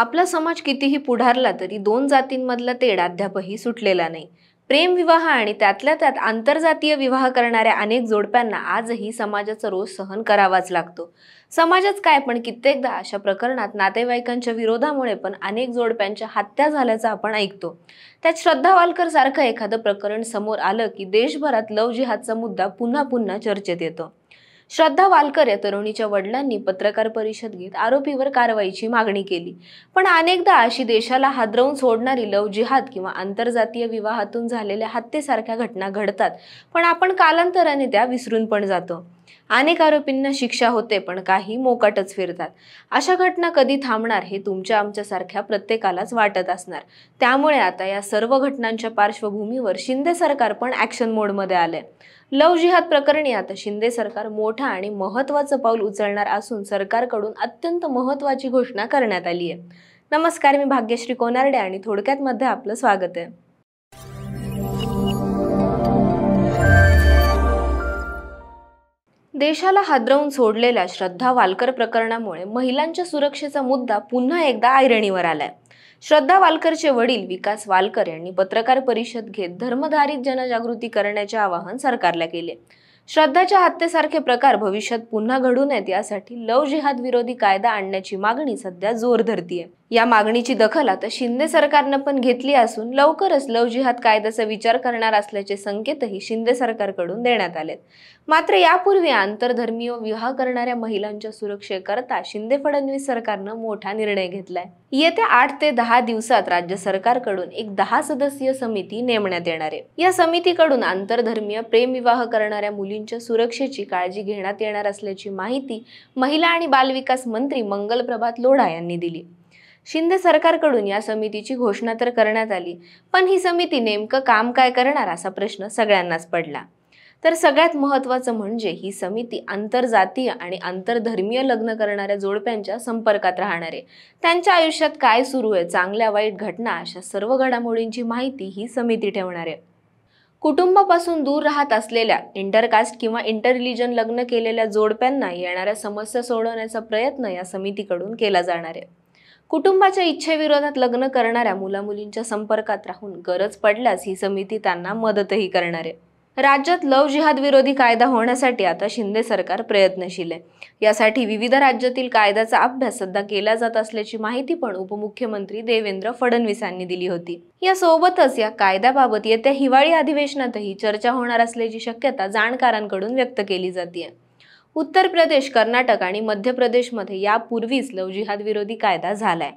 आपला समाज कितीही पुढारला तरी दोन जातींमधला तेढ अद्यापही सुटलेला नाही। प्रेम विवाह आणि त्यातल्या त्यात आंतरजातीय विवाह करणाऱ्या अनेक जोडप्यांना आजही समाजाचा रोष सहन करावाच लागतो। समाजच काय पण कित्येकदा अशा प्रकरणात नातेवाईकांच्या विरोधामुळे पण अनेक जोडप्यांच्या हत्या झाल्याचं आपण ऐकतो। त्यात श्रद्धा वालकर सारखं एखादं प्रकरण समोर आलं की देशभरात लव जिहादचा मुद्दा पुन्हा पुन्हा चर्चेत येतो। श्रद्धा वालकर या तरुणीच्या वडिलांनी पत्रकार परिषद घेत आरोपीवर कारवाईची मागणी केली, पण अनेकदा अशी देशाला हादरवून सोडणारी लव जिहाद किंवा आंतरजातीय विवाहातून झालेल्या हत्येसारख्या घटना घडतात, पण आपण कालांतराने त्या विसरून पण जातो। अनेक आरोपींना शिक्षा होते पण काही मोकाटच फिरतात। अशा घटना कधी थांबणार हे तुमच्या आमच्यासारख्या प्रत्येकालाच वाटत असणार। त्यामुळे आता या सर्व घटनांच्या पार्श्वभूमीवर शिंदे सरकार पण ॲक्शन मोडमध्ये आले। लव जिहाद प्रकरणी आता शिंदे सरकार मोठा आणि महत्त्वाचं पाऊल उचलणार असून सरकारकडून अत्यंत महत्त्वाची घोषणा करण्यात आली आहे। नमस्कार, मी भाग्यश्री कोणारडे आणि थोडक्यात मध्ये आपलं स्वागत आहे। देशाला हादरवून सोडलेल्या श्रद्धा वालकर प्रकरणामुळे महिलांच्या सुरक्षेचा मुद्दा पुन्हा एकदा ऐरणीवर आलाय। श्रद्धा वालकरचे वडील विकास वाळकर यांनी पत्रकार परिषद घेत धर्मधारित जनजागृती करण्याचे आवाहन सरकारला केले। श्रद्धाच्या हत्येसारखे प्रकार भविष्यात पुन्हा घडू नयेत यासाठी लव जिहाद विरोधी कायदा आणण्याची मागणी सध्या जोर धरतीये। या मागणीची दखल आता शिंदे सरकारने पण घेतली असून लवकरच लव जिहाद कायद्याचा विचार करणार असल्याचे संकेतही शिंदे सरकारकडून देण्यात आलेत। मात्र यापूर्वी आंतरधर्मीय विवाह करणाऱ्या महिलांच्या सुरक्षेकरता शिंदे फडणवीस सरकारने मोठा निर्णय घेतलाय। येत्या 8 ते 10 दिवसात राज्य सरकारकडून एक 10 सदस्यीय समिती नेमण्यात येणार आहे। या समितीकडून आंतरधर्मीय प्रेम विवाह करणाऱ्या मुलींच्या सुरक्षेची काळजी घेण्यात येणार असल्याची माहिती महिला आणि बालविकास मंत्री मंगलप्रभात लोढा यांनी दिली। शिंदे सरकारकडून या समितीची घोषणा तर करण्यात आली, पण ही समिती नेमकं काम काय करणार असा प्रश्न सगळ्यांनाच पडला। तर सगळ्यात महत्त्वाचं म्हणजे ही समिती आंतरजातीय आणि आंतरधर्मीय लग्न करणाऱ्या जोडप्यांच्या संपर्कात राहणारे, त्यांच्या आयुष्यात काय सुरू आहे, चांगल्या वाईट घटना अशा सर्व घडामोडींची माहिती ही समिती ठेवणार आहे। कुटुंबापासून दूर राहत असलेल्या इंटरकास्ट किंवा इंटररिलिजन लग्न केलेल्या जोडप्यांना येणाऱ्या समस्या सोडवण्याचा प्रयत्न या समितीकडून केला जाणार आहे। कुटुंबाच्या इच्छेविरोधात लग्न करणाऱ्या मुलामुलींच्या संपर्कात राहून गरज पडल्यास ही समिती त्यांना मदतही करणार आहे। राज्यात लव जिहाद विरोधी कायदा होण्यासाठी आता शिंदे सरकार प्रयत्नशील आहे। यासाठी विविध राज्यातील कायद्याचा अभ्यास सध्या केला जात असल्याची माहिती पण उपमुख्यमंत्री देवेंद्र फडणवीस यांनी दिली होती। यासोबतच या कायद्याबाबत येत्या हिवाळी अधिवेशनातही चर्चा होणार असल्याची शक्यता जाणकारांकडून व्यक्त केली जाते। उत्तर प्रदेश, कर्नाटक आणि मध्य प्रदेशमध्ये यापूर्वीच लव जिहाद विरोधी कायदा झालाय।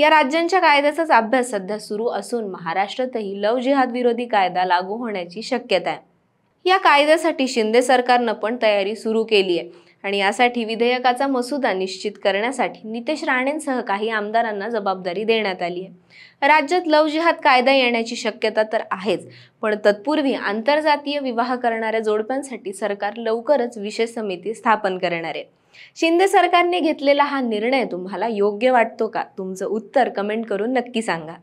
या राज्यांच्या कायद्याचाच अभ्यास सध्या सुरू असून महाराष्ट्रातही लव जिहाद विरोधी कायदा लागू होण्याची शक्यता आहे। या कायद्यासाठी शिंदे सरकारनं पण तयारी सुरू केली आहे आणि यासाठी विधेयकाचा मसुदा निश्चित करण्यासाठी नितेश राणेंसह काही आमदारांना जबाबदारी देण्यात आली आहे। राज्यात लव जिहाद कायदा येण्याची शक्यता तर आहेच, पण तत्पूर्वी आंतरजातीय विवाह करणाऱ्या जोडप्यांसाठी सरकार लवकरच विशेष समिती स्थापन करणार आहे। शिंदे सरकारने घेतलेला हा निर्णय तुम्हाला योग्य वाटतो का? तुमचं उत्तर कमेंट करून नक्की सांगा।